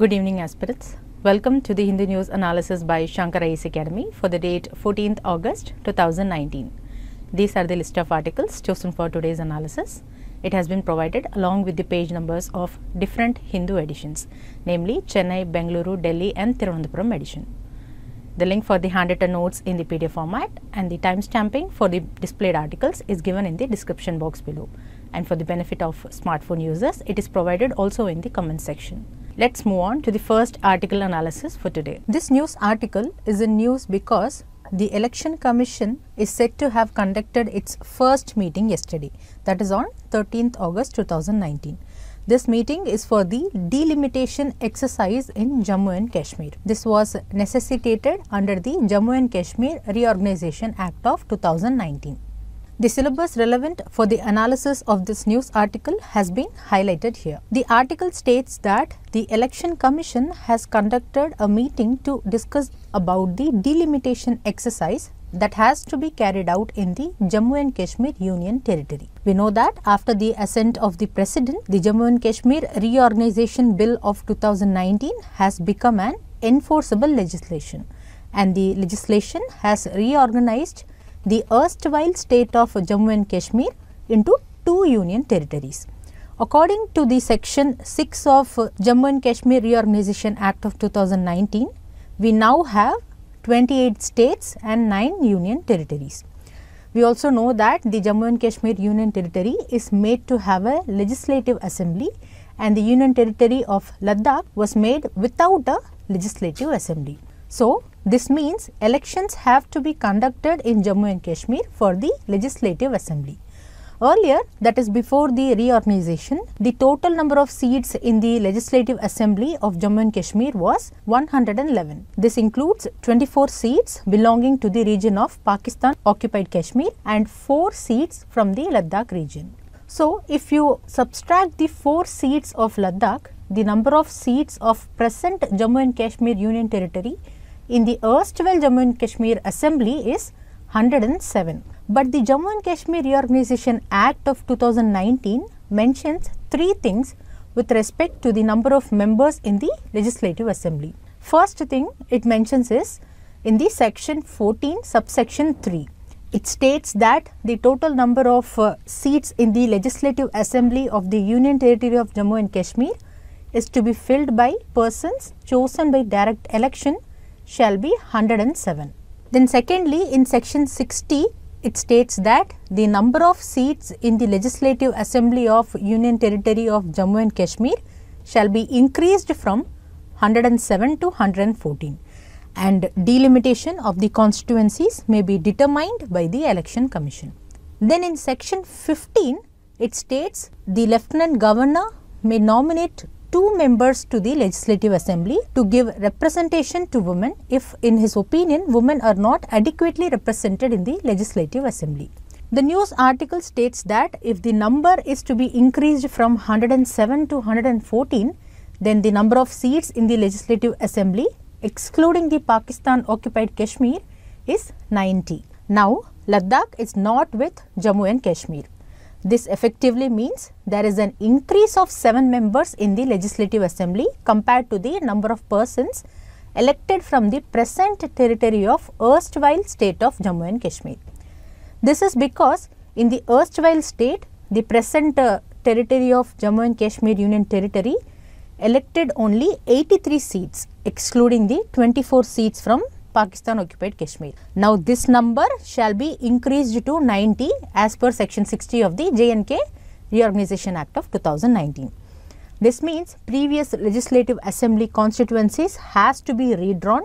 Good evening, aspirants. Welcome to the Hindu News Analysis by Shankar IAS Academy for the date 14th August 2019. These are the list of articles chosen for today's analysis. It has been provided along with the page numbers of different Hindu editions, namely Chennai, Bengaluru, Delhi and Thiruvananthapuram edition. The link for the handwritten notes in the PDF format and the time stamping for the displayed articles is given in the description box below. And for the benefit of smartphone users, it is provided also in the comment section. Let's move on to the first article analysis for today. This news article is in news because the Election Commission is said to have conducted its first meeting yesterday, that is on 13th August 2019. This meeting is for the delimitation exercise in Jammu and Kashmir. This was necessitated under the Jammu and Kashmir Reorganization Act of 2019. The syllabus relevant for the analysis of this news article has been highlighted here. The article states that the Election Commission has conducted a meeting to discuss about the delimitation exercise that has to be carried out in the Jammu and Kashmir Union Territory. We know that after the assent of the President, the Jammu and Kashmir Reorganization Bill of 2019 has become an enforceable legislation, and the legislation has reorganized the erstwhile state of Jammu and Kashmir into two union territories. According to the Section 6 of Jammu and Kashmir Reorganization Act of 2019, we now have 28 states and 9 union territories. We also know that the Jammu and Kashmir Union Territory is made to have a legislative assembly, and the Union Territory of Ladakh was made without a legislative assembly. So, this means elections have to be conducted in Jammu and Kashmir for the legislative assembly. Earlier, that is before the reorganization, the total number of seats in the Legislative Assembly of Jammu and Kashmir was 111. This includes 24 seats belonging to the region of Pakistan-occupied Kashmir and 4 seats from the Ladakh region. So, if you subtract the 4 seats of Ladakh, the number of seats of present Jammu and Kashmir Union Territory in the erstwhile Jammu and Kashmir Assembly is 107. But the Jammu and Kashmir Reorganization Act of 2019 mentions 3 things with respect to the number of members in the Legislative Assembly. First thing it mentions is in the Section 14, subsection 3. It states that the total number of seats in the Legislative Assembly of the Union Territory of Jammu and Kashmir is to be filled by persons chosen by direct election shall be 107. Then secondly, in Section 60, it states that the number of seats in the Legislative Assembly of Union Territory of Jammu and Kashmir shall be increased from 107 to 114, and delimitation of the constituencies may be determined by the Election Commission. Then in Section 15, it states the Lieutenant Governor may nominate 2 members to the Legislative Assembly to give representation to women if, in his opinion, women are not adequately represented in the Legislative Assembly. The news article states that if the number is to be increased from 107 to 114, then the number of seats in the Legislative Assembly, excluding the Pakistan-occupied Kashmir, is 90. Now, Ladakh is not with Jammu and Kashmir. This effectively means there is an increase of 7 members in the Legislative Assembly compared to the number of persons elected from the present territory of erstwhile state of Jammu and Kashmir. This is because in the erstwhile state, the present territory of Jammu and Kashmir Union Territory elected only 83 seats, excluding the 24 seats from Pakistan-occupied Kashmir. Now, this number shall be increased to 90 as per Section 60 of the J&K Reorganization Act of 2019. This means previous Legislative Assembly constituencies has to be redrawn.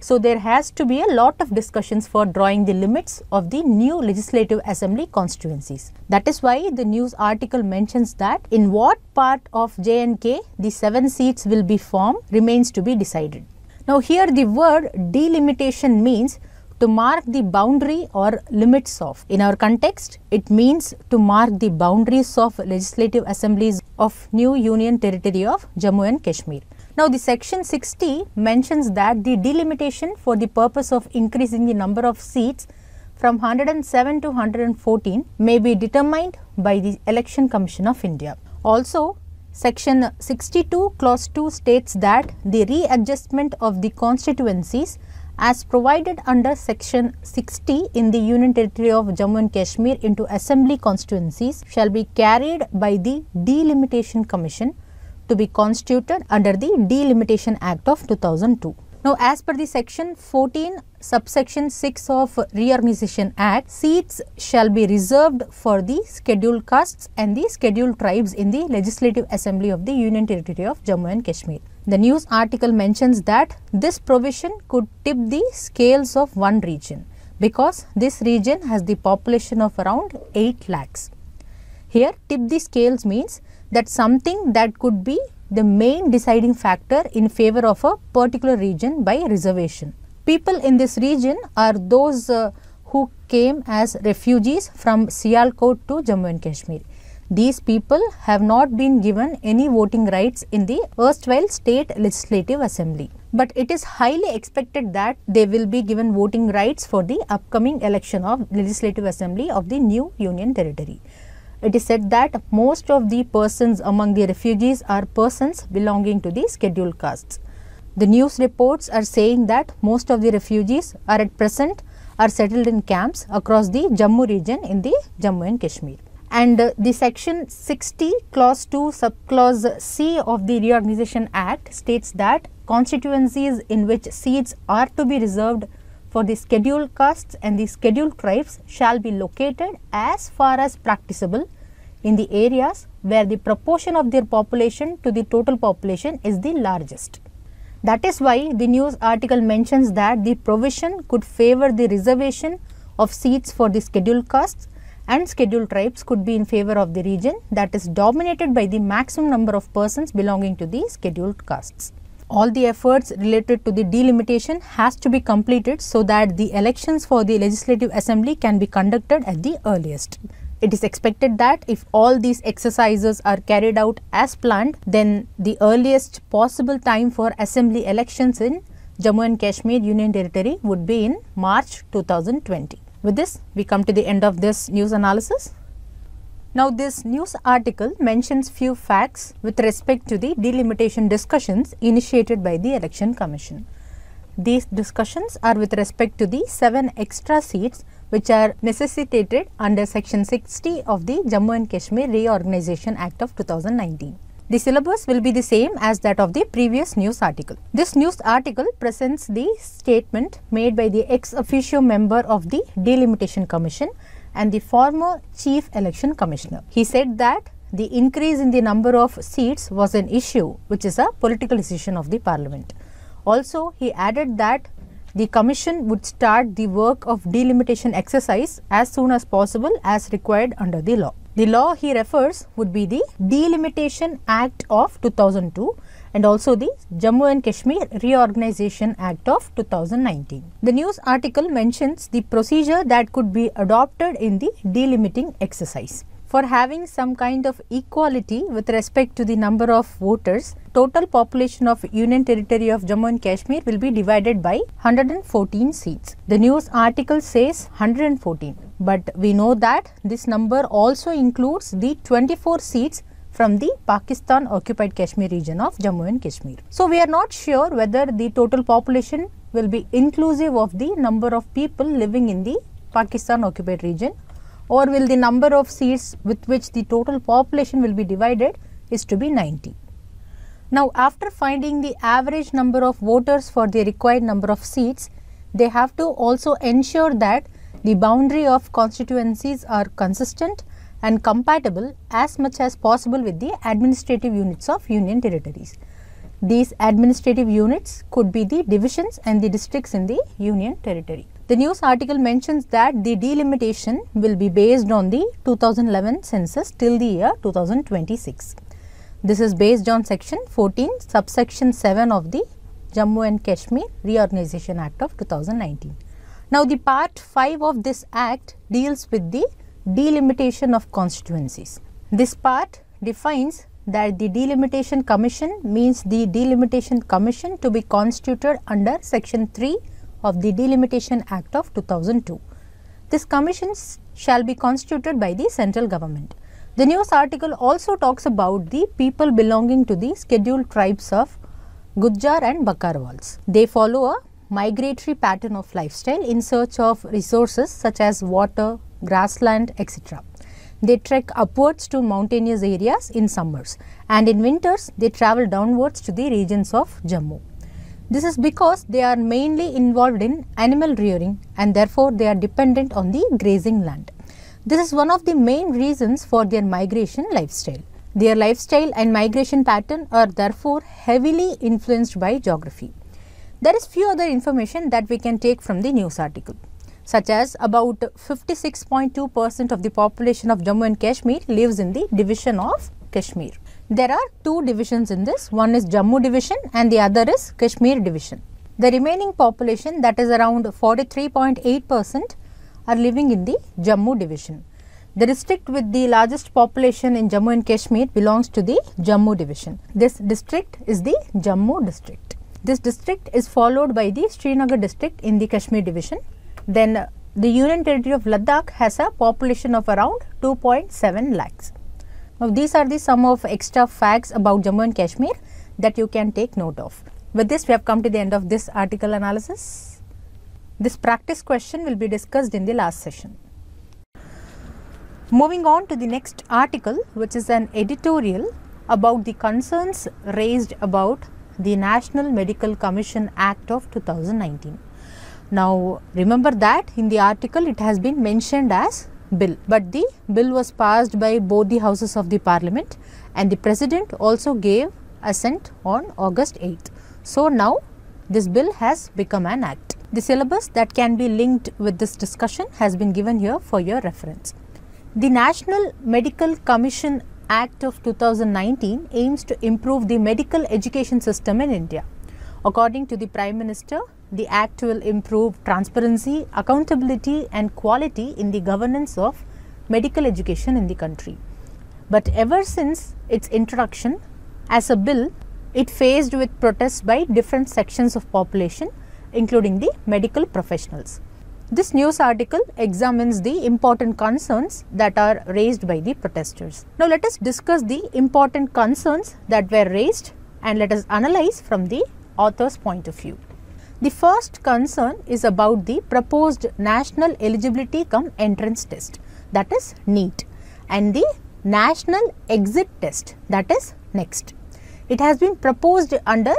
So, there has to be a lot of discussions for drawing the limits of the new Legislative Assembly constituencies. That is why the news article mentions that in what part of J&K the 7 seats will be formed remains to be decided. Now, here the word delimitation means to mark the boundary or limits of. In our context, it means to mark the boundaries of legislative assemblies of new union territory of Jammu and Kashmir. Now, the Section 60 mentions that the delimitation for the purpose of increasing the number of seats from 107 to 114 may be determined by the Election Commission of India. Also, Section 62 clause 2 states that the readjustment of the constituencies as provided under Section 60 in the Union Territory of Jammu and Kashmir into Assembly constituencies shall be carried by the Delimitation Commission to be constituted under the Delimitation Act of 2002. Now, as per the Section 14, subsection 6 of Reorganization Act, seats shall be reserved for the scheduled castes and the scheduled tribes in the Legislative Assembly of the Union Territory of Jammu and Kashmir. The news article mentions that this provision could tip the scales of one region because this region has the population of around 8 lakhs. Here, tip the scales means that something that could be the main deciding factor in favor of a particular region by reservation. People in this region are those who came as refugees from Sialkot to Jammu and Kashmir. These people have not been given any voting rights in the erstwhile state legislative assembly. But it is highly expected that they will be given voting rights for the upcoming election of legislative assembly of the new union territory. It is said that most of the persons among the refugees are persons belonging to the scheduled castes. The news reports are saying that most of the refugees are at present are settled in camps across the Jammu region in the Jammu and Kashmir. And the section 60 clause 2 subclause C of the Reorganization Act states that constituencies in which seats are to be reserved for the scheduled castes and the scheduled tribes shall be located as far as practicable in the areas where the proportion of their population to the total population is the largest. That is why the news article mentions that the provision could favor the reservation of seats for the scheduled castes and scheduled tribes could be in favor of the region that is dominated by the maximum number of persons belonging to the scheduled castes. All the efforts related to the delimitation has to be completed so that the elections for the Legislative Assembly can be conducted at the earliest. It is expected that if all these exercises are carried out as planned, then the earliest possible time for assembly elections in Jammu and Kashmir Union Territory would be in March 2020. With this, we come to the end of this news analysis. Now, this news article mentions few facts with respect to the delimitation discussions initiated by the Election Commission. These discussions are with respect to the 7 extra seats which are necessitated under Section 60 of the Jammu and Kashmir Reorganization Act of 2019. The syllabus will be the same as that of the previous news article. This news article presents the statement made by the ex officio member of the Delimitation Commission and the former Chief Election Commissioner. He said that the increase in the number of seats was an issue which is a political decision of the Parliament. Also, he added that the Commission would start the work of delimitation exercise as soon as possible as required under the law. The law he refers would be the Delimitation Act of 2002 and also the Jammu and Kashmir Reorganization Act of 2019. The news article mentions the procedure that could be adopted in the delimiting exercise. For having some kind of equality with respect to the number of voters, total population of Union Territory of Jammu and Kashmir will be divided by 114 seats. The news article says 114, but we know that this number also includes the 24 seats from the Pakistan-occupied Kashmir region of Jammu and Kashmir. So, we are not sure whether the total population will be inclusive of the number of people living in the Pakistan-occupied region, or will the number of seats with which the total population will be divided is to be 90. Now, after finding the average number of voters for the required number of seats, they have to also ensure that the boundary of constituencies are consistent and compatible as much as possible with the administrative units of union territories. These administrative units could be the divisions and the districts in the union territory. The news article mentions that the delimitation will be based on the 2011 census till the year 2026. This is based on Section 14, subsection 7 of the Jammu and Kashmir Reorganization Act of 2019. Now, the part 5 of this act deals with the delimitation of constituencies. This part defines that the Delimitation Commission means the Delimitation Commission to be constituted under Section 3 of the Delimitation Act of 2002. This commission shall be constituted by the central government. The news article also talks about the people belonging to the scheduled tribes of Gujjar and Bakarwals. They follow a migratory pattern of lifestyle in search of resources such as water, grassland, etc. They trek upwards to mountainous areas in summers, and in winters they travel downwards to the regions of Jammu. This is because they are mainly involved in animal rearing and therefore they are dependent on the grazing land. This is one of the main reasons for their migration lifestyle. Their lifestyle and migration pattern are therefore heavily influenced by geography. There is few other information that we can take from the news article, such as about 56.2% of the population of Jammu and Kashmir lives in the division of Kashmir. There are two divisions in this, one is Jammu division and the other is Kashmir division. The remaining population, that is around 43.8%, are living in the Jammu division. The district with the largest population in Jammu and Kashmir belongs to the Jammu division. This district is the Jammu district. This district is followed by the Srinagar district in the Kashmir division. Then the Union Territory of Ladakh has a population of around 2.7 lakhs. Now these are the some of extra facts about Jammu and Kashmir that you can take note of. With this we have come to the end of this article analysis. This practice question will be discussed in the last session. Moving on to the next article, which is an editorial about the concerns raised about the National Medical Commission Act of 2019. Now remember that in the article it has been mentioned as bill, but the bill was passed by both the houses of the parliament and the president also gave assent on August 8th. So now this bill has become an act. The syllabus that can be linked with this discussion has been given here for your reference. The National Medical Commission Act of 2019 aims to improve the medical education system in India. According to the Prime Minister, the Act will improve transparency, accountability and quality in the governance of medical education in the country. But ever since its introduction as a bill, it faced with protests by different sections of population, including the medical professionals. This news article examines the important concerns that are raised by the protesters. Now let us discuss the important concerns that were raised and let us analyze from the author's point of view. The first concern is about the proposed National Eligibility cum Entrance Test, that is NEET, and the National Exit Test, that is NEXT. It has been proposed under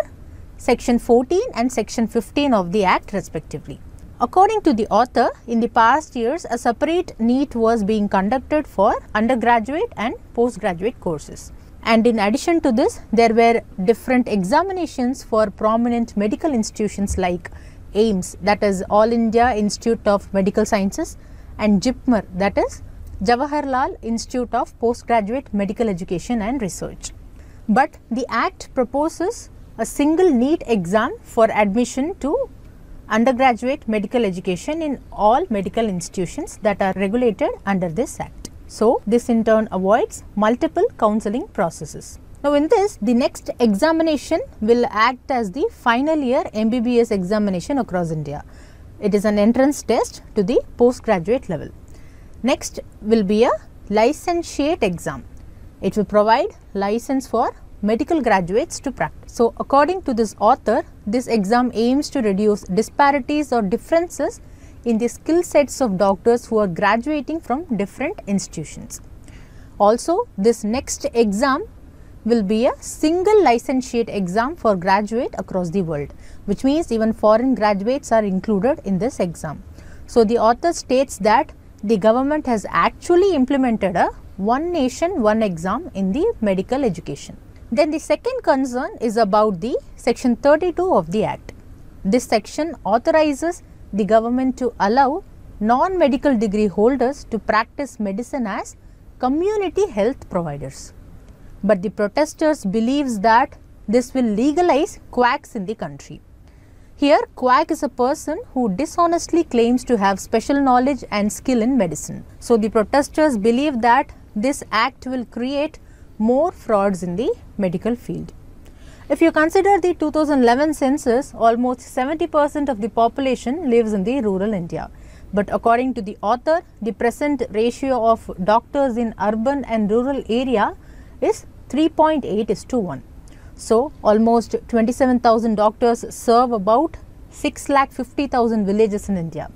Section 14 and Section 15 of the Act respectively. According to the author, in the past years a separate NEET was being conducted for undergraduate and postgraduate courses. And in addition to this, there were different examinations for prominent medical institutions like AIIMS, that is All India Institute of Medical Sciences, and JIPMER, that is Jawaharlal Institute of Postgraduate Medical Education and Research. But the Act proposes a single NEET exam for admission to undergraduate medical education in all medical institutions that are regulated under this Act. So, this in turn avoids multiple counselling processes. Now, in this, the next examination will act as the final year MBBS examination across India. It is an entrance test to the postgraduate level. Next will be a licentiate exam. It will provide license for medical graduates to practice. So, according to this author, this exam aims to reduce disparities or differences in the skill sets of doctors who are graduating from different institutions. Also, this next exam will be a single licentiate exam for graduate across the world, which means even foreign graduates are included in this exam. So, the author states that the government has actually implemented a one nation, one exam in the medical education. Then the second concern is about the Section 32 of the Act. This section authorizes the government to allow non-medical degree holders to practice medicine as community health providers. But the protesters believes that this will legalize quacks in the country. Here, quack is a person who dishonestly claims to have special knowledge and skill in medicine. So, the protesters believe that this act will create more frauds in the medical field. If you consider the 2011 census, almost 70% of the population lives in the rural India. But according to the author, the present ratio of doctors in urban and rural area is 3.8:1. So, almost 27,000 doctors serve about 650,000 villages in India.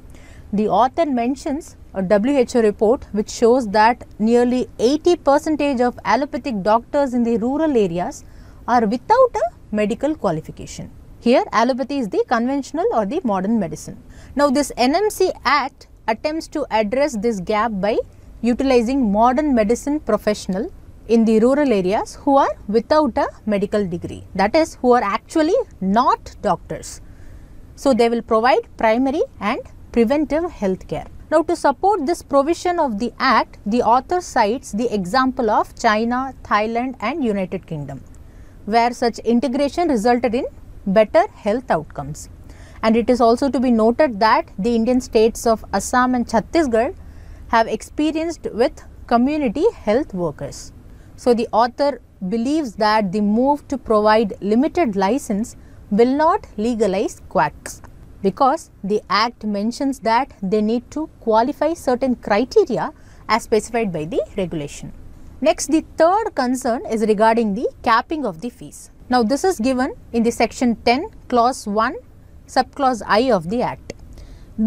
The author mentions a WHO report which shows that nearly 80% of allopathic doctors in the rural areas are without a medical qualification. Here, allopathy is the conventional or the modern medicine. Now, this NMC Act attempts to address this gap by utilizing modern medicine professional in the rural areas who are without a medical degree, that is, who are actually not doctors. So, they will provide primary and preventive health care. Now, to support this provision of the Act, the author cites the example of China, Thailand and United Kingdom, where such integration resulted in better health outcomes. And it is also to be noted that the Indian states of Assam and Chhattisgarh have experienced with community health workers. So, the author believes that the move to provide limited license will not legalize quacks, because the Act mentions that they need to qualify certain criteria as specified by the regulation. Next, the third concern is regarding the capping of the fees. Now, this is given in the section 10, clause 1, subclause I of the Act.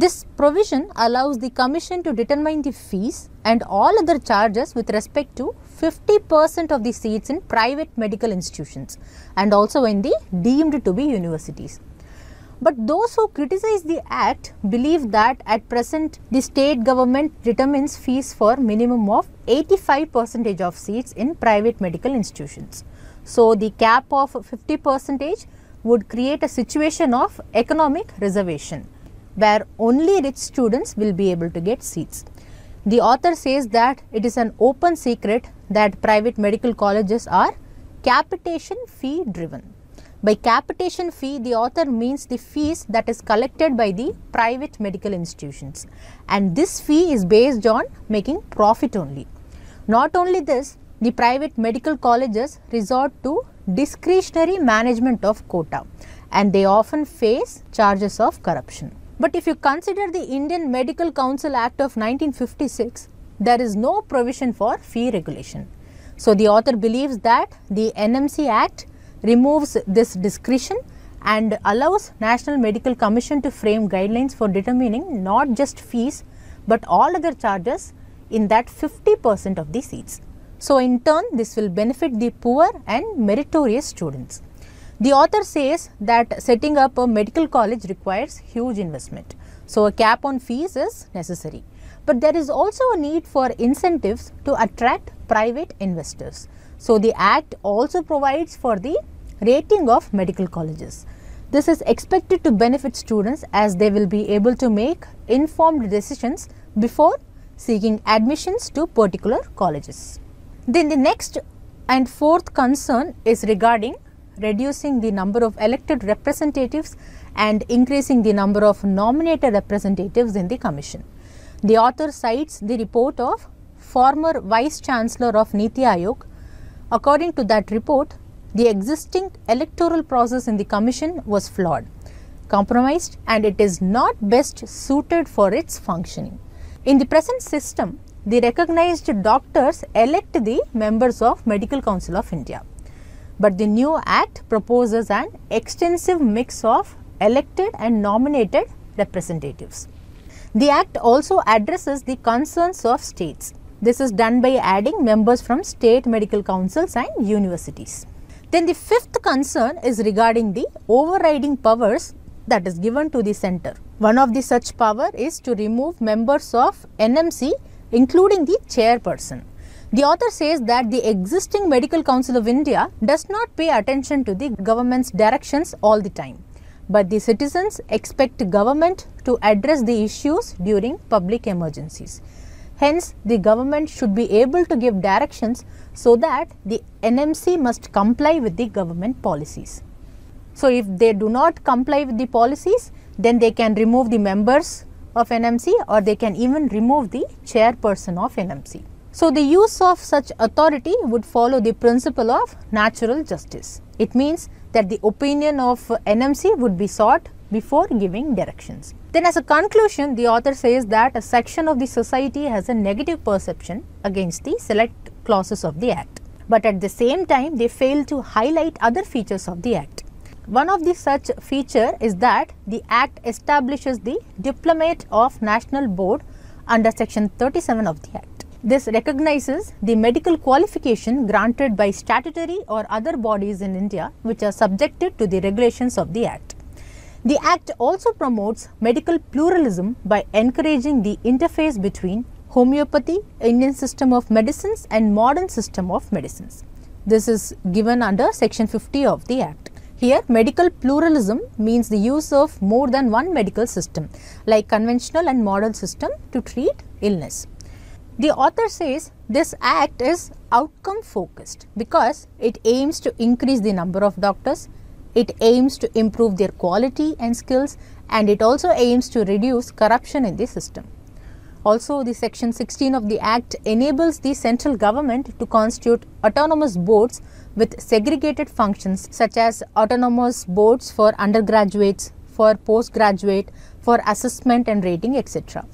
This provision allows the Commission to determine the fees and all other charges with respect to 50% of the seats in private medical institutions and also in the deemed to be universities. But those who criticize the Act believe that at present the state government determines fees for minimum of 85% of seats in private medical institutions. So, the cap of 50% would create a situation of economic reservation, where only rich students will be able to get seats. The author says that it is an open secret that private medical colleges are capitation fee driven. By capitation fee, the author means the fees that is collected by the private medical institutions, and this fee is based on making profit only. Not only this, the private medical colleges resort to discretionary management of quota, and they often face charges of corruption. But if you consider the Indian Medical Council Act of 1956, there is no provision for fee regulation. So, the author believes that the NMC Act removes this discretion and allows National Medical Commission to frame guidelines for determining not just fees but all other charges in that 50% of the seats. So, in turn, this will benefit the poor and meritorious students. The author says that setting up a medical college requires huge investment. So, a cap on fees is necessary. But there is also a need for incentives to attract private investors. So, the Act also provides for the rating of medical colleges. This is expected to benefit students as they will be able to make informed decisions before seeking admissions to particular colleges. Then the next and fourth concern is regarding reducing the number of elected representatives and increasing the number of nominated representatives in the Commission. The author cites the report of former Vice Chancellor of Niti Aayog. According to that report, the existing electoral process in the Commission was flawed, compromised, and it is not best suited for its functioning. In the present system, the recognized doctors elect the members of Medical Council of India. But the new Act proposes an extensive mix of elected and nominated representatives. The Act also addresses the concerns of states. This is done by adding members from state medical councils and universities. Then the fifth concern is regarding the overriding powers that is given to the center. One of the such power is to remove members of NMC, including the chairperson. The author says that the existing Medical Council of India does not pay attention to the government's directions all the time, but the citizens expect government to address the issues during public emergencies. Hence, the government should be able to give directions so that the NMC must comply with the government policies. So, if they do not comply with the policies, then they can remove the members of NMC, or they can even remove the chairperson of NMC. So, the use of such authority would follow the principle of natural justice. It means that the opinion of NMC would be sought before giving directions. Then as a conclusion, the author says that a section of the society has a negative perception against the select clauses of the Act, but at the same time they fail to highlight other features of the Act. One of the such feature is that the Act establishes the Diplomate of National Board under Section 37 of the Act. This recognizes the medical qualification granted by statutory or other bodies in India which are subjected to the regulations of the Act. The Act also promotes medical pluralism by encouraging the interface between homeopathy, Indian system of medicines and modern system of medicines. This is given under Section 50 of the Act. Here, medical pluralism means the use of more than one medical system like conventional and modern system to treat illness. The author says this Act is outcome focused because it aims to increase the number of doctors, it aims to improve their quality and skills, and it also aims to reduce corruption in the system. Also, the Section 16 of the Act enables the central government to constitute autonomous boards with segregated functions such as autonomous boards for undergraduates, for postgraduate, for assessment and rating, etc.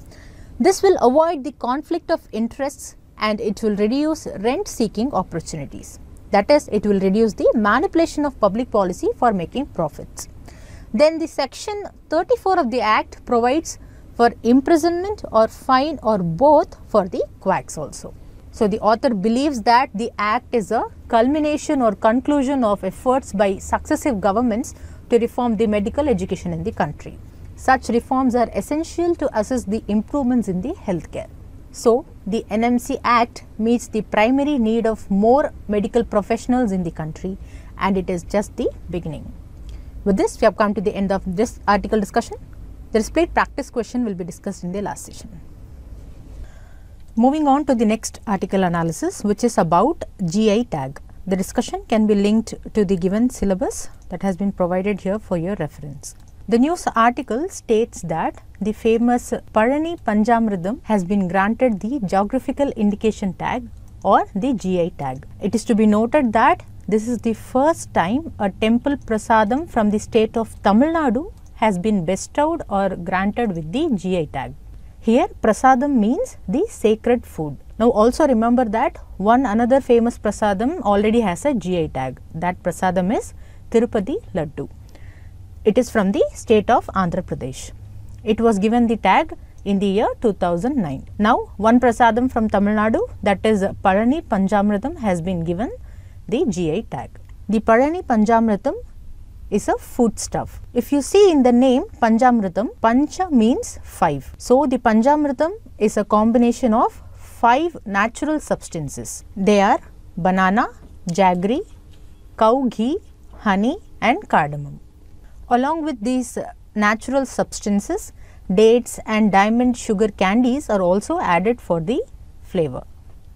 This will avoid the conflict of interests and it will reduce rent-seeking opportunities. That is, it will reduce the manipulation of public policy for making profits. Then the Section 34 of the Act provides for imprisonment or fine or both for the quacks also. So the author believes that the Act is a culmination or conclusion of efforts by successive governments to reform the medical education in the country. Such reforms are essential to assess the improvements in the healthcare. So the NMC Act meets the primary need of more medical professionals in the country, and it is just the beginning. With this, we have come to the end of this article discussion. The displayed practice question will be discussed in the last session. Moving on to the next article analysis, which is about GI tag. The discussion can be linked to the given syllabus that has been provided here for your reference. The news article states that the famous Palani Panchamirtham has been granted the Geographical Indication Tag or the GI tag. It is to be noted that this is the first time a temple prasadam from the state of Tamil Nadu has been bestowed or granted with the GI tag. Here prasadam means the sacred food. Now also remember that one another famous prasadam already has a GI tag. That prasadam is Tirupati Laddu. It is from the state of Andhra Pradesh. It was given the tag in the year 2009. Now one prasadam from Tamil Nadu, that is Palani Panchamirtham, has been given the GI tag. The Palani Panchamirtham is a foodstuff. If you see in the name Panchamirtham, Pancha means 5. So the Panchamirtham is a combination of 5 natural substances. They are banana, jaggery, cow ghee, honey and cardamom. Along with these natural substances, dates and diamond sugar candies are also added for the flavor.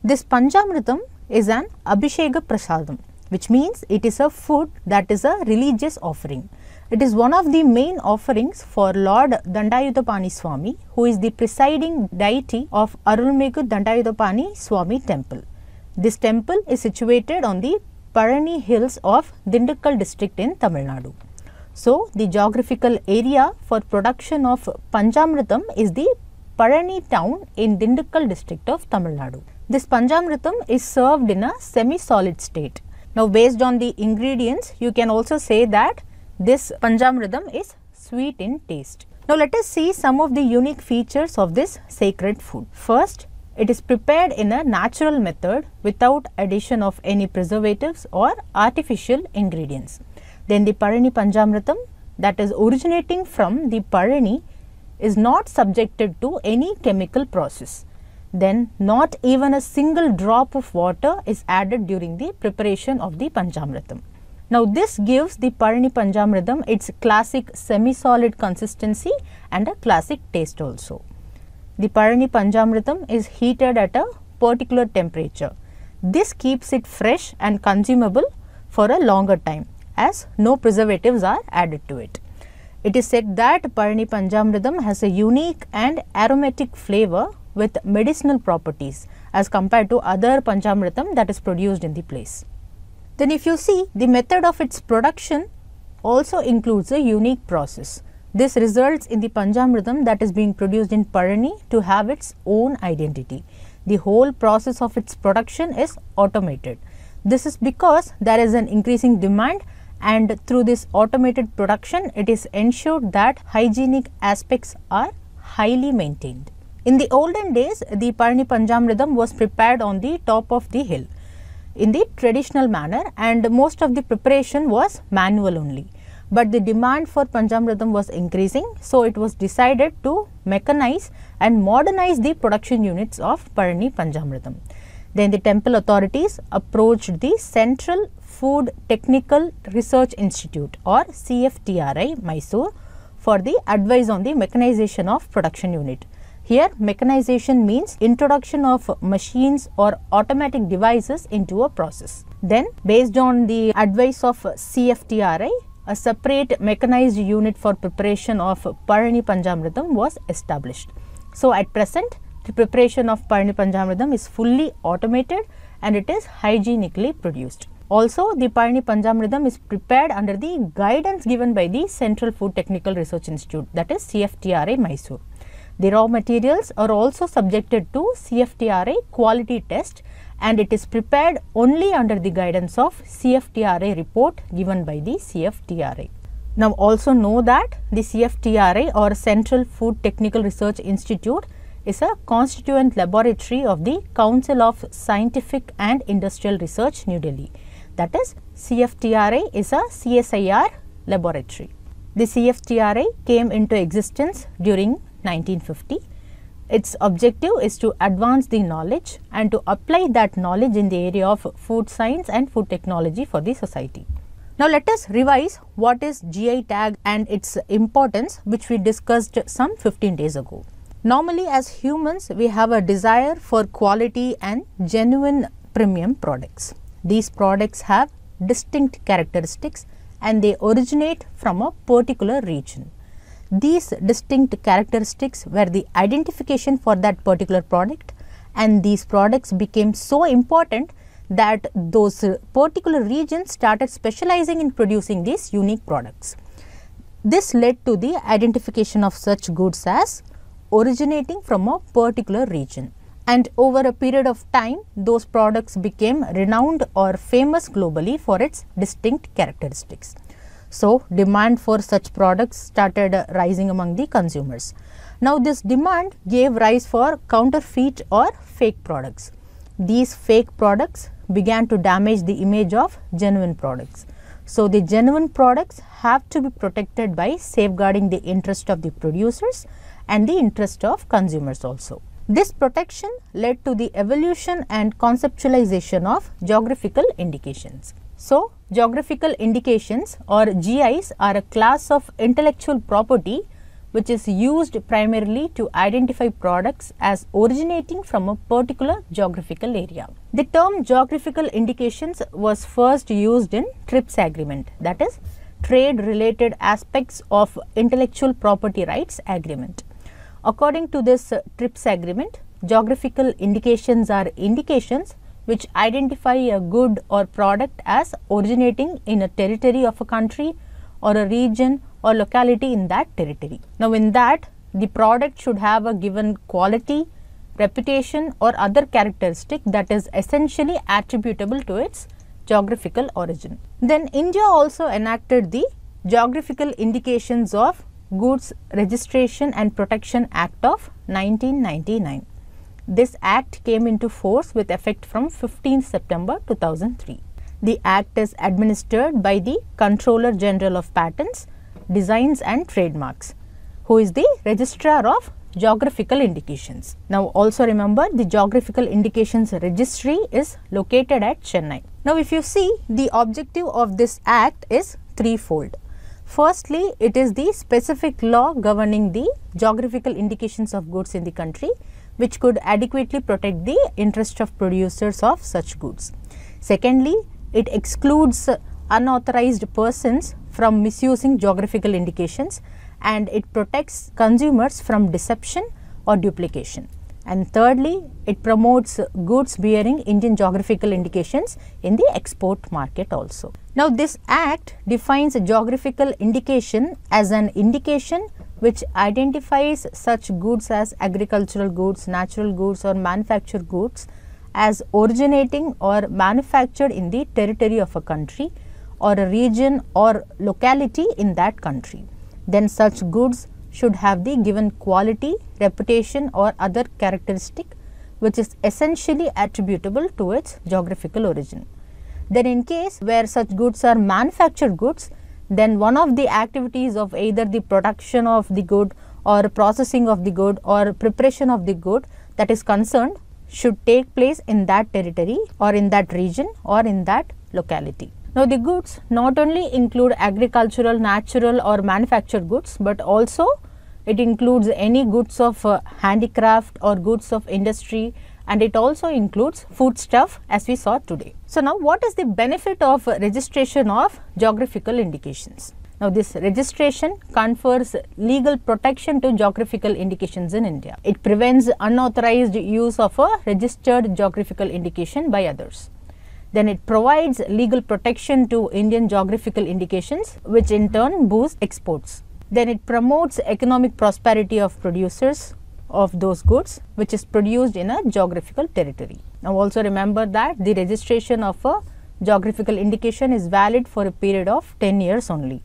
This Panchamirtham is an Abhishega Prasadam, which means it is a food that is a religious offering. It is one of the main offerings for Lord Dhandayuthapani Swamy, who is the presiding deity of Arulmigu Dhandayuthapani Swamy Temple. This temple is situated on the Palani hills of Dindigul district in Tamil Nadu. So, the geographical area for production of Panchamirtham is the Palani town in Dindigul district of Tamil Nadu. This Panchamirtham is served in a semi-solid state. Now, based on the ingredients, you can also say that this Panchamirtham is sweet in taste. Now, let us see some of the unique features of this sacred food. First, it is prepared in a natural method without addition of any preservatives or artificial ingredients. Then the Palani Panchamirtham, that is originating from the Palani, is not subjected to any chemical process. Then not even a single drop of water is added during the preparation of the Panchamirtham. Now this gives the Palani Panchamirtham its classic semi-solid consistency and a classic taste also. The Palani Panchamirtham is heated at a particular temperature. This keeps it fresh and consumable for a longer time, as no preservatives are added to it. It is said that Palani Panchamirtham has a unique and aromatic flavor with medicinal properties as compared to other Panchamirtham that is produced in the place. Then if you see, the method of its production also includes a unique process. This results in the Panchamritam that is being produced in Palani to have its own identity. The whole process of its production is automated. This is because there is an increasing demand, and through this automated production, it is ensured that hygienic aspects are highly maintained. In the olden days, the Palani Panchamritam was prepared on the top of the hill in the traditional manner, and most of the preparation was manual only. But the demand for Panchamritam was increasing, so it was decided to mechanize and modernize the production units of Palani Panchamritam. Then the temple authorities approached the Central Food Technical Research Institute or CFTRI, Mysore, for the advice on the mechanization of production unit. Here mechanization means introduction of machines or automatic devices into a process. Then based on the advice of CFTRI, a separate mechanized unit for preparation of Palani Panchamritam was established. So at present, the preparation of Palani Panchamritam is fully automated and it is hygienically produced. Also, the Palani Panchamritam is prepared under the guidance given by the Central Food Technical Research Institute, that is CFTRI, Mysore. The raw materials are also subjected to CFTRI quality test, and it is prepared only under the guidance of CFTRI report given by the CFTRI. Now, also know that the CFTRI or Central Food Technical Research Institute is a constituent laboratory of the Council of Scientific and Industrial Research, New Delhi. That is, CFTRI is a CSIR laboratory. The CFTRI came into existence during 1950. Its objective is to advance the knowledge and to apply that knowledge in the area of food science and food technology for the society. Now, let us revise what is GI tag and its importance, which we discussed some 15 days ago. Normally, as humans, we have a desire for quality and genuine premium products. These products have distinct characteristics and they originate from a particular region. These distinct characteristics were the identification for that particular product, and these products became so important that those particular regions started specializing in producing these unique products. This led to the identification of such goods as originating from a particular region, and over a period of time, those products became renowned or famous globally for its distinct characteristics. So, demand for such products started rising among the consumers. Now, this demand gave rise for counterfeit or fake products. These fake products began to damage the image of genuine products. So, the genuine products have to be protected by safeguarding the interest of the producers and the interest of consumers also. This protection led to the evolution and conceptualization of geographical indications. So, geographical indications or GIs are a class of intellectual property which is used primarily to identify products as originating from a particular geographical area. The term geographical indications was first used in TRIPS agreement, that is Trade Related Aspects of Intellectual Property Rights Agreement. According to this TRIPS agreement, geographical indications are indications which identify a good or product as originating in a territory of a country or a region or locality in that territory. Now, in that, the product should have a given quality, reputation or other characteristic that is essentially attributable to its geographical origin. Then India also enacted the Geographical Indications of Goods Registration and Protection Act of 1999. This act came into force with effect from 15th September 2003. The act is administered by the Controller General of Patents, Designs and Trademarks, who is the Registrar of Geographical Indications. Now, also remember, the Geographical Indications Registry is located at Chennai. Now, if you see, the objective of this act is threefold. Firstly, it is the specific law governing the geographical indications of goods in the country, which could adequately protect the interest of producers of such goods. Secondly, it excludes unauthorized persons from misusing geographical indications, and it protects consumers from deception or duplication. And thirdly, it promotes goods bearing Indian geographical indications in the export market also. Now, this act defines a geographical indication as an indication which identifies such goods as agricultural goods, natural goods or manufactured goods as originating or manufactured in the territory of a country or a region or locality in that country. Then such goods should have the given quality, reputation or other characteristic which is essentially attributable to its geographical origin. Then in case where such goods are manufactured goods, then one of the activities of either the production of the good or processing of the good or preparation of the good that is concerned should take place in that territory or in that region or in that locality. Now, the goods not only include agricultural, natural or manufactured goods, but also it includes any goods of handicraft or goods of industry, and it also includes foodstuff as we saw today. So, now what is the benefit of registration of geographical indications? Now, this registration confers legal protection to geographical indications in India. It prevents unauthorized use of a registered geographical indication by others. Then it provides legal protection to Indian geographical indications, which in turn boosts exports. Then it promotes economic prosperity of producers of those goods which is produced in a geographical territory. Now, also remember that the registration of a geographical indication is valid for a period of 10 years only.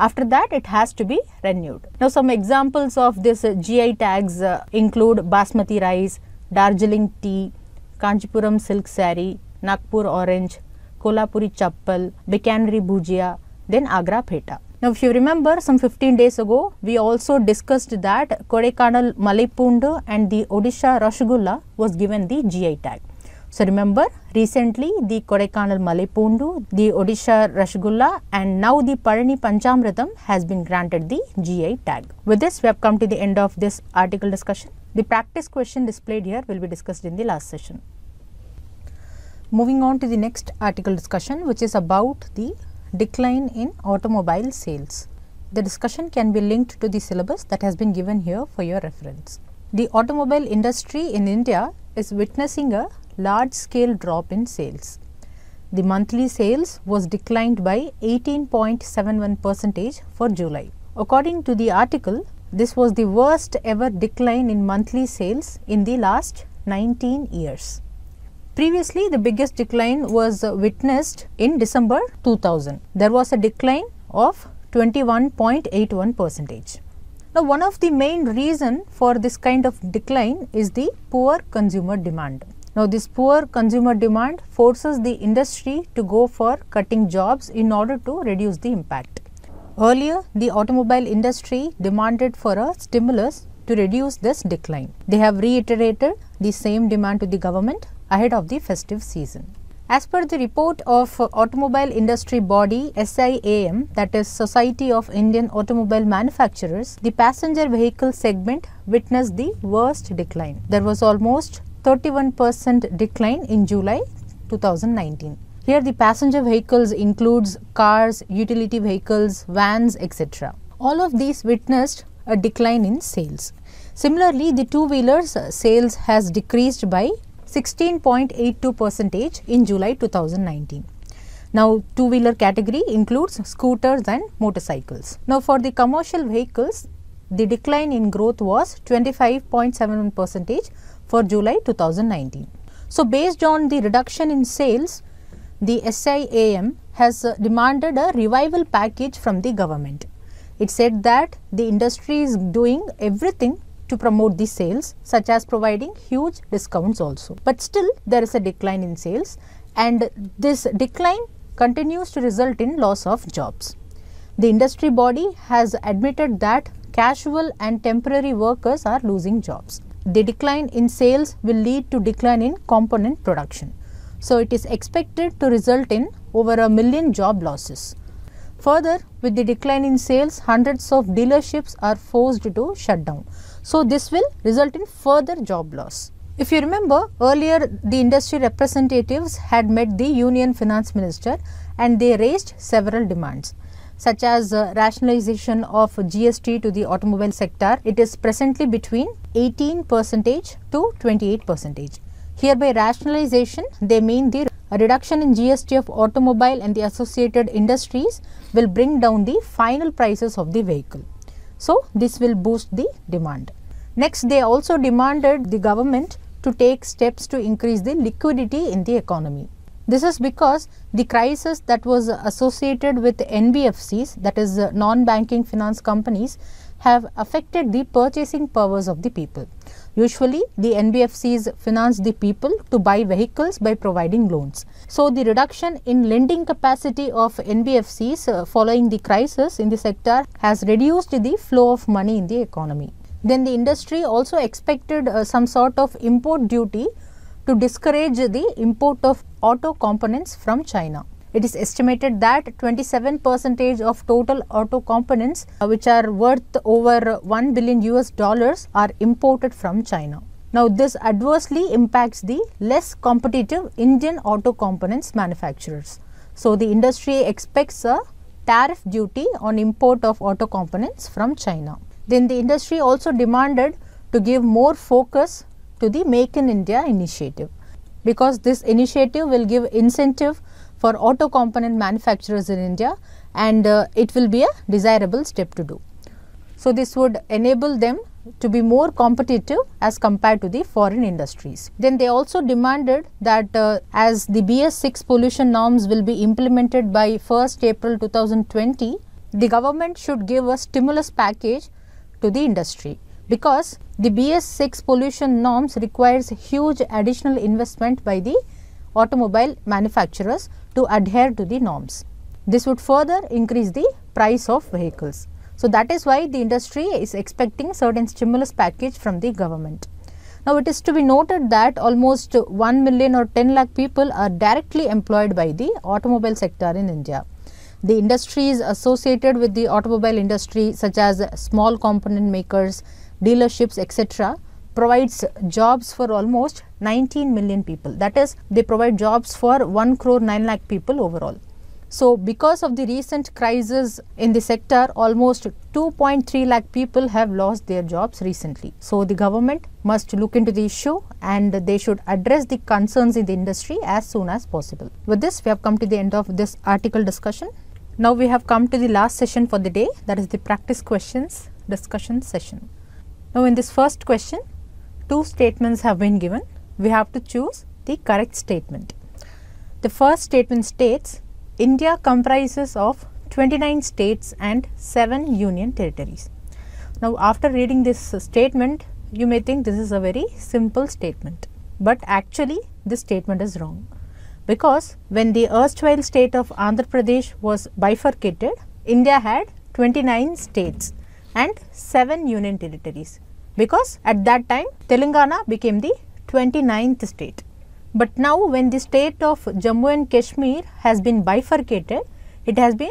After that, it has to be renewed. Now, some examples of this GI tags include basmati rice, Darjeeling tea, Kanchipuram silk saree, Nagpur orange, Kolhapuri chappal, Bikaneri bhujia, then Agra pheta. Now, if you remember, some 15 days ago, we also discussed that Kodaikanal Malaipandu and the Odisha Rashgulla was given the GI tag. So, remember, recently the Kodaikanal Malaipandu, the Odisha Rashgulla and now the Palani Panchamirtham has been granted the GI tag. With this, we have come to the end of this article discussion. The practice question displayed here will be discussed in the last session. Moving on to the next article discussion, which is about the decline in automobile sales. The discussion can be linked to the syllabus that has been given here for your reference. The automobile industry in India is witnessing a large-scale drop in sales. The monthly sales was declined by 18.71% for July. According to the article, this was the worst ever decline in monthly sales in the last 19 years. Previously, the biggest decline was witnessed in December 2000. There was a decline of 21.81%. Now, one of the main reason for this kind of decline is the poor consumer demand. Now, this poor consumer demand forces the industry to go for cutting jobs in order to reduce the impact. Earlier, the automobile industry demanded for a stimulus to reduce this decline. They have reiterated the same demand to the government ahead of the festive season. As per the report of automobile industry body SIAM, that is Society of Indian Automobile Manufacturers, the passenger vehicle segment witnessed the worst decline. There was almost 31% decline in July 2019. Here the passenger vehicles includes cars, utility vehicles, vans, etc. All of these witnessed a decline in sales. Similarly, the two-wheelers sales has decreased by 16.82% in July 2019. Now, two-wheeler category includes scooters and motorcycles. Now, for the commercial vehicles, the decline in growth was 25.71% for July 2019. So, based on the reduction in sales, the SIAM has demanded a revival package from the government. It said that the industry is doing everything to promote the sales, such as providing huge discounts also. But still there is a decline in sales, and this decline continues to result in loss of jobs. The industry body has admitted that casual and temporary workers are losing jobs. The decline in sales will lead to decline in component production. So it is expected to result in over 1 million job losses. Further, with the decline in sales, hundreds of dealerships are forced to shut down. So, this will result in further job loss. If you remember, earlier the industry representatives had met the Union Finance Minister and they raised several demands. such as rationalization of GST to the automobile sector, it is presently between 18% to 28%. Here by rationalization, they mean the reduction in GST of automobile and the associated industries will bring down the final prices of the vehicle. So, this will boost the demand. Next, they also demanded the government to take steps to increase the liquidity in the economy. This is because the crisis that was associated with NBFCs, that is non-banking finance companies, have affected the purchasing powers of the people. Usually, the NBFCs finance the people to buy vehicles by providing loans. So, the reduction in lending capacity of NBFCs following the crisis in the sector has reduced the flow of money in the economy. Then the industry also expected some sort of import duty to discourage the import of auto components from China. It is estimated that 27% of total auto components which are worth over $1 billion are imported from China. Now, this adversely impacts the less competitive Indian auto components manufacturers. So, the industry expects a tariff duty on import of auto components from China. Then the industry also demanded to give more focus to the Make in India initiative, because this initiative will give incentive for auto component manufacturers in India, and it will be a desirable step to do. So, this would enable them to be more competitive as compared to the foreign industries. Then they also demanded that as the BS6 pollution norms will be implemented by 1st April 2020, the government should give a stimulus package to the industry, because the BS6 pollution norms requires huge additional investment by the automobile manufacturers to adhere to the norms. This would further increase the price of vehicles. So, that is why the industry is expecting certain stimulus package from the government. Now, it is to be noted that almost 1 million or 10 lakh people are directly employed by the automobile sector in India. The industries associated with the automobile industry, such as small component makers, dealerships, etc., provides jobs for almost 19 million people. That is, they provide jobs for 1.9 crore people overall. So, because of the recent crisis in the sector, almost 2.3 lakh people have lost their jobs recently. So, the government must look into the issue, and they should address the concerns in the industry as soon as possible. With this, we have come to the end of this article discussion. Now, we have come to the last session for the day, that is the practice questions discussion session. Now, in this first question, two statements have been given. We have to choose the correct statement. The first statement states, India comprises of 29 states and 7 union territories. Now, after reading this statement, you may think this is a very simple statement, but actually this statement is wrong, because when the erstwhile state of Andhra Pradesh was bifurcated, India had 29 states and 7 union territories, because at that time Telangana became the 29th state. But now, when the state of Jammu and Kashmir has been bifurcated, it has been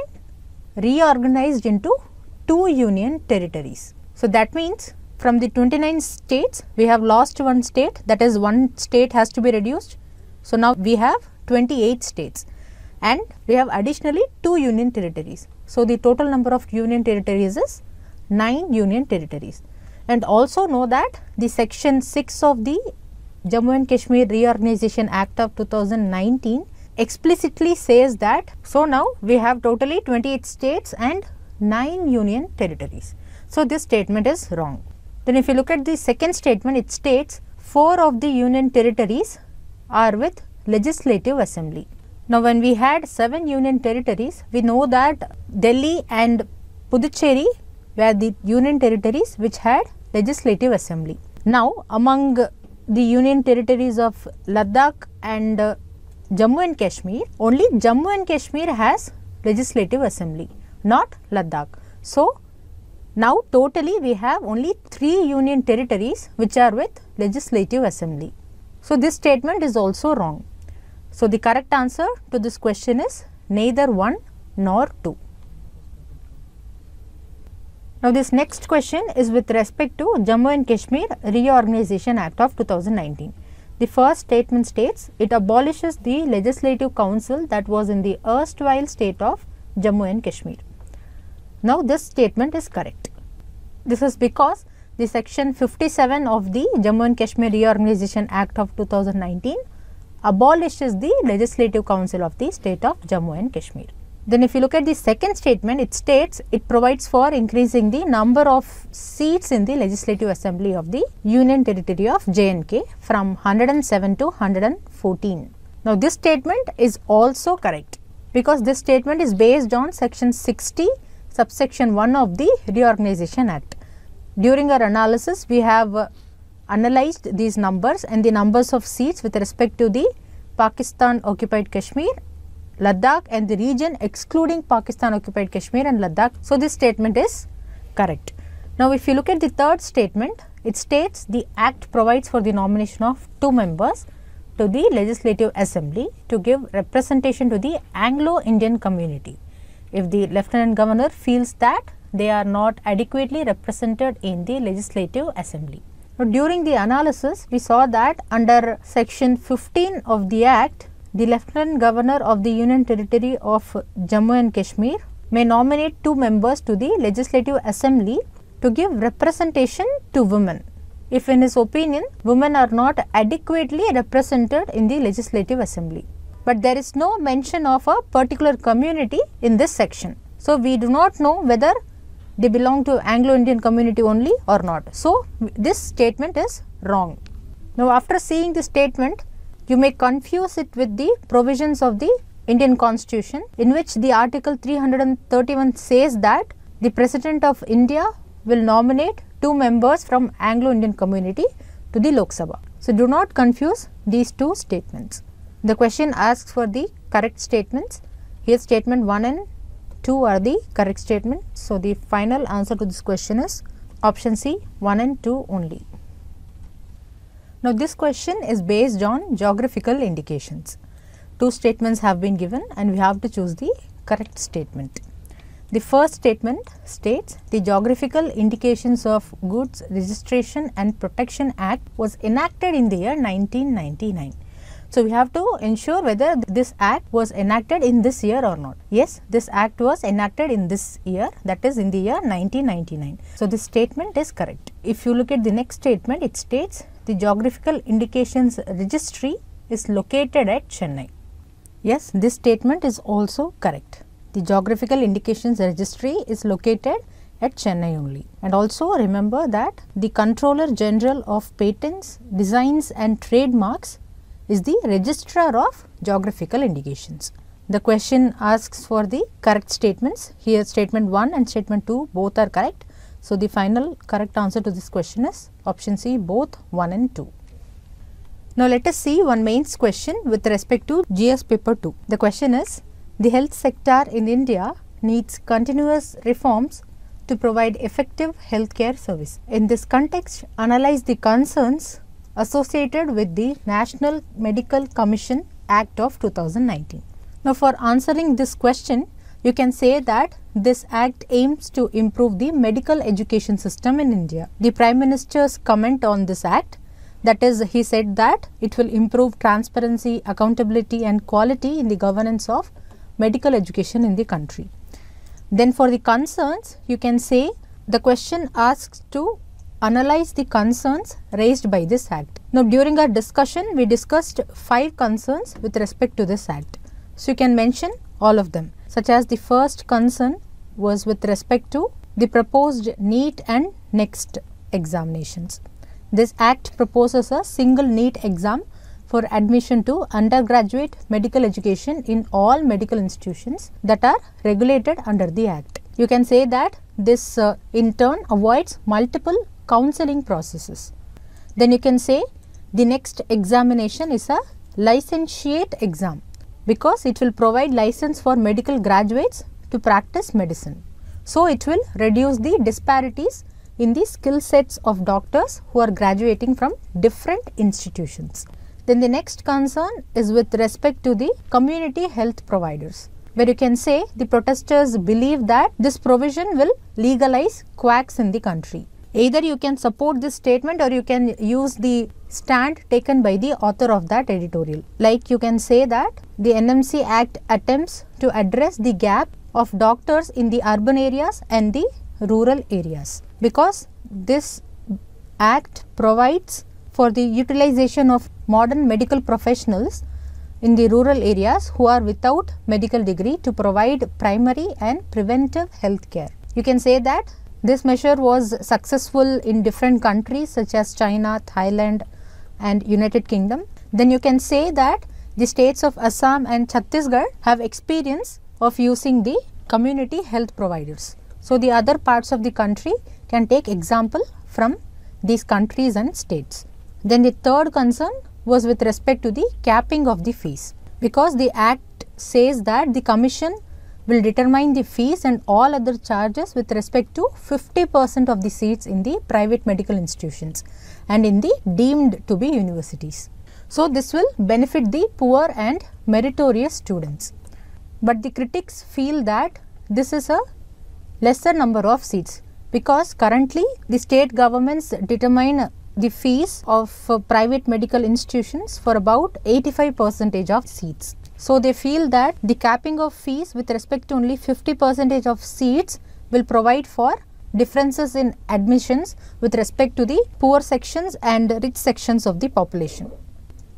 reorganized into 2 union territories. So, that means from the 29 states, we have lost 1 state, that is, 1 state has to be reduced. So, now we have 28 states and we have additionally 2 union territories. So, the total number of union territories is 9 union territories. And also know that the section 6 of the Jammu and Kashmir Reorganization Act of 2019 explicitly says that, so now we have totally 28 states and 9 union territories. So, this statement is wrong. Then if you look at the second statement, it states 4 of the union territories are with legislative assembly. Now, when we had 7 union territories, we know that Delhi and Puducherry were the union territories which had legislative assembly. Now, among the union territories of Ladakh and Jammu and Kashmir, only Jammu and Kashmir has legislative assembly, not Ladakh. So, now totally we have only 3 union territories which are with legislative assembly. So, this statement is also wrong. So, the correct answer to this question is neither 1 nor 2. Now, this next question is with respect to Jammu and Kashmir Reorganization Act of 2019. The first statement states, it abolishes the legislative council that was in the erstwhile state of Jammu and Kashmir. Now this statement is correct. This is because the section 57 of the Jammu and Kashmir Reorganization Act of 2019 abolishes the Legislative Council of the state of Jammu and Kashmir. Then if you look at the second statement, it states it provides for increasing the number of seats in the Legislative Assembly of the Union Territory of J&K from 107 to 114. Now this statement is also correct because this statement is based on section 60 subsection 1 of the Reorganization Act. During our analysis, we have analyzed these numbers and the numbers of seats with respect to the Pakistan-occupied Kashmir, Ladakh and the region excluding Pakistan-occupied Kashmir and Ladakh. So, this statement is correct. Now, if you look at the third statement, it states the Act provides for the nomination of 2 members to the Legislative Assembly to give representation to the Anglo-Indian community. If the Lieutenant Governor feels that they are not adequately represented in the Legislative Assembly. Now, during the analysis, we saw that under section 15 of the Act, the Lieutenant Governor of the Union Territory of Jammu and Kashmir may nominate 2 members to the Legislative Assembly to give representation to women, if in his opinion, women are not adequately represented in the Legislative Assembly. But there is no mention of a particular community in this section. So, we do not know whether they belong to Anglo-Indian community only or not. So, this statement is wrong. Now, after seeing this statement, you may confuse it with the provisions of the Indian Constitution, in which the Article 331 says that the President of India will nominate 2 members from Anglo-Indian community to the Lok Sabha. So, do not confuse these 2 statements. The question asks for the correct statements. Here statement 1 and 2 are the correct statements. So, the final answer to this question is option C, 1 and 2 only. Now, this question is based on geographical indications. 2 statements have been given and we have to choose the correct statement. The first statement states the Geographical Indications of Goods Registration and Protection Act was enacted in the year 1999. So, we have to ensure whether this act was enacted in this year or not. Yes, this act was enacted in this year, that is in the year 1999. So, this statement is correct. If you look at the next statement, it states the Geographical Indications Registry is located at Chennai. Yes, this statement is also correct. The Geographical Indications Registry is located at Chennai only. And also remember that the Controller General of Patents, Designs and Trademarks is the Registrar of Geographical Indications. The question asks for the correct statements. Here statement 1 and statement 2 both are correct. So, the final correct answer to this question is option C, both 1 and 2. Now, let us see one mains question with respect to GS paper 2. The question is, the health sector in India needs continuous reforms to provide effective healthcare service. In this context, analyze the concerns associated with the National Medical Commission Act of 2019. Now, for answering this question, you can say that this act aims to improve the medical education system in India. The Prime Minister's comment on this act, that is, he said that it will improve transparency, accountability and quality in the governance of medical education in the country. Then for the concerns, you can say the question asks to analyze the concerns raised by this act. Now, during our discussion, we discussed 5 concerns with respect to this act. So, you can mention all of them, such as the first concern was with respect to the proposed NEET and NEXT examinations. This act proposes a single NEET exam for admission to undergraduate medical education in all medical institutions that are regulated under the act. You can say that this in turn avoids multiple counseling processes. Then you can say the next examination is a licentiate exam, because it will provide license for medical graduates to practice medicine. So, it will reduce the disparities in the skill sets of doctors who are graduating from different institutions. Then the next concern is with respect to the community health providers, where you can say the protesters believe that this provision will legalize quacks in the country. Either you can support this statement or you can use the stand taken by the author of that editorial. Like you can say that the NMC Act attempts to address the gap of doctors in the urban areas and the rural areas, because this act provides for the utilization of modern medical professionals in the rural areas who are without medical degree to provide primary and preventive health care. You can say that this measure was successful in different countries such as China, Thailand and United Kingdom. Then you can say that the states of Assam and Chhattisgarh have experience of using the community health providers. So, the other parts of the country can take example from these countries and states. Then the third concern was with respect to the capping of the fees, because the Act says that the Commission will determine the fees and all other charges with respect to 50% of the seats in the private medical institutions and in the deemed to be universities. So, this will benefit the poor and meritorious students. But the critics feel that this is a lesser number of seats, because currently the state governments determine the fees of private medical institutions for about 85% of seats. So, they feel that the capping of fees with respect to only 50% of seats will provide for differences in admissions with respect to the poor sections and rich sections of the population.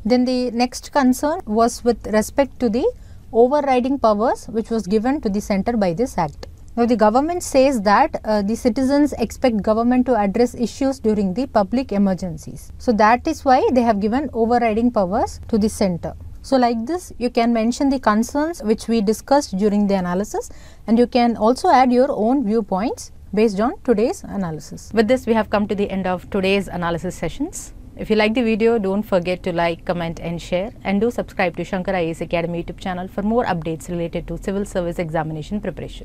Then the next concern was with respect to the overriding powers which was given to the centre by this Act. Now, the government says that the citizens expect government to address issues during the public emergencies. So, that is why they have given overriding powers to the centre. So, like this you can mention the concerns which we discussed during the analysis, and you can also add your own viewpoints based on today's analysis. With this, we have come to the end of today's analysis sessions. If you like the video, don't forget to like, comment and share, and do subscribe to Shankar IAS Academy YouTube channel for more updates related to civil service examination preparation.